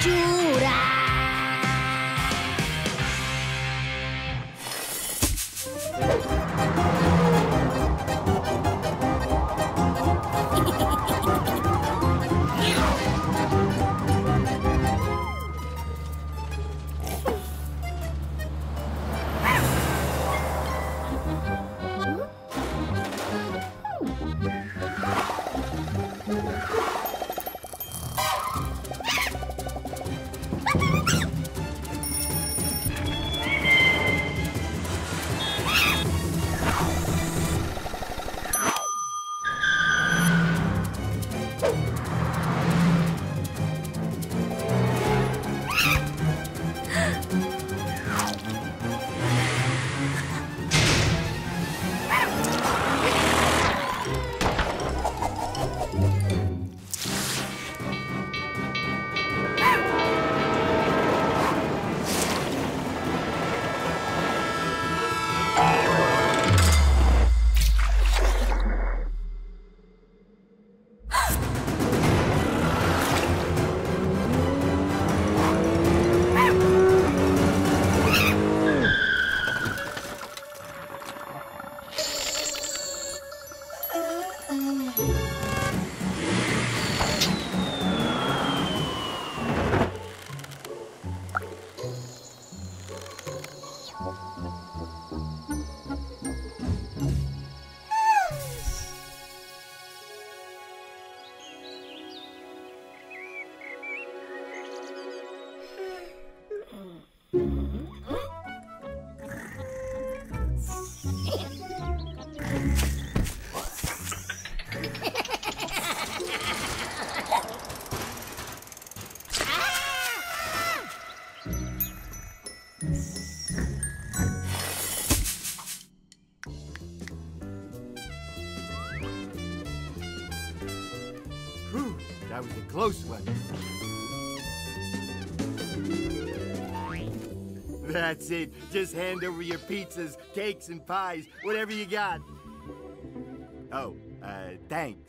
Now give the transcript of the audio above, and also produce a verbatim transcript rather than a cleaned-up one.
Jura. That was a close one. That's it. Just hand over your pizzas, cakes, and pies, whatever you got. Oh, uh, thanks.